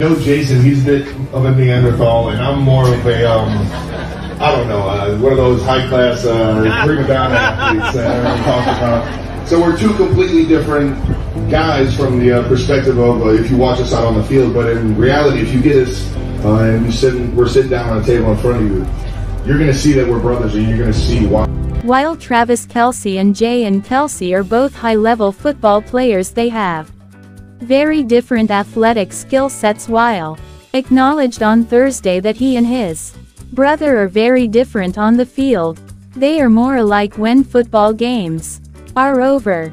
You know Jason, he's a bit of a Neanderthal, and I'm more of a, I don't know, one of those high-class bring-it-down athletes I'm talking about. So we're two completely different guys from the perspective of if you watch us out on the field, but in reality, if you get us and we're sitting down on a table in front of you, you're going to see that we're brothers, and you're going to see why. While Travis Kelce and Jason Kelce are both high-level football players, they have very different athletic skill sets. While acknowledged on Thursday that he and his brother are very different on the field, they are more alike when football games are over.